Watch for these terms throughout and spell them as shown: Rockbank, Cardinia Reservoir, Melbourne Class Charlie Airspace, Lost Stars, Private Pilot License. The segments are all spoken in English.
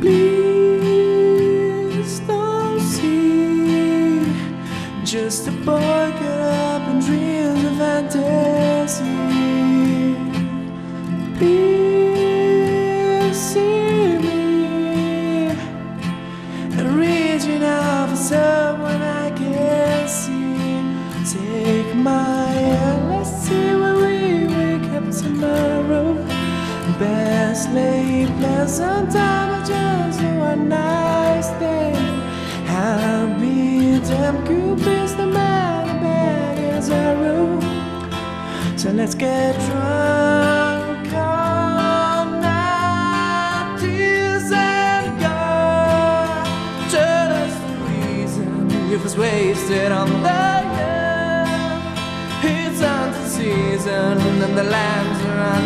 Please don't see, just a boy caught up in dreams of fantasy. Please see me, I'm reaching out for someone I can't see. Take my hand, let's see when we wake up tomorrow. Best laid plans on time. Nice day, I'll be damn good. Please, the man in bed is a room. So let's get drunk all night, tears and God. Tell us the reason you was wasted on the young. It's on the season and the lambs are on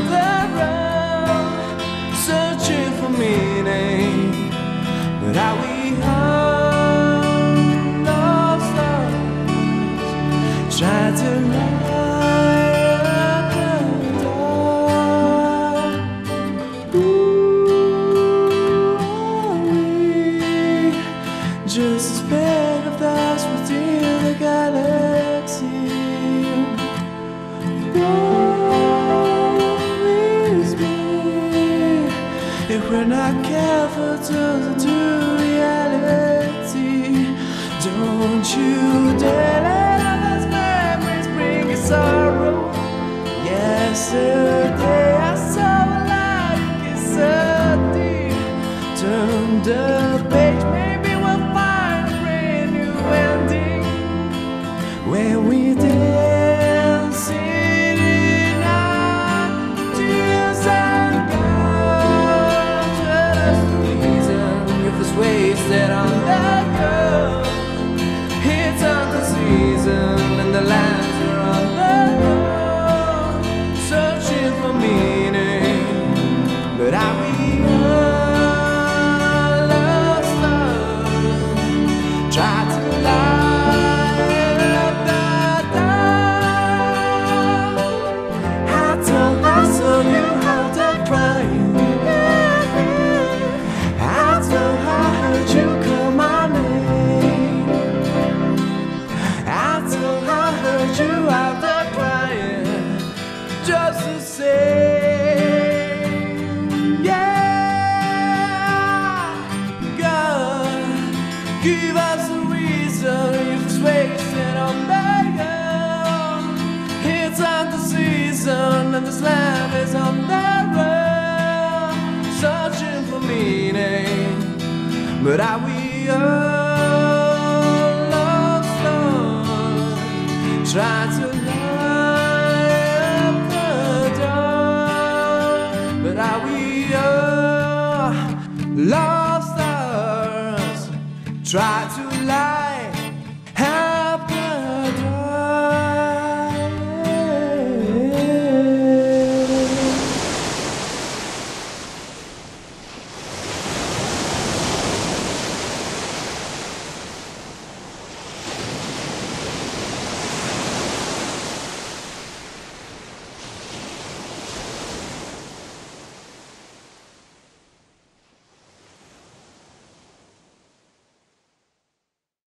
the road, searching for meaning. But are we hung lost stars, trying to light up the dark? Ooh, are we just a speck of dust within the galaxy? Please be, if we're not careful to don't you dare let others' memories bring you sorrow. Yesterday I saw a light kiss so deep. Turn the page, maybe we'll find a brand new ending where we dance in our tears and God. Just the reason you was wasted on that girl. And the lands are on the road, searching for meaning. But are we all lost stars? Try to light up the dark. How to hustle you, how to cry. How to hurt you, call my name. You out there crying, just the same. Yeah, God, give us a reason if it's wasted on that girl. It's on the season and this lamp is on that road, searching for meaning. But are we try to light up the dark? But are we all lost stars? Try to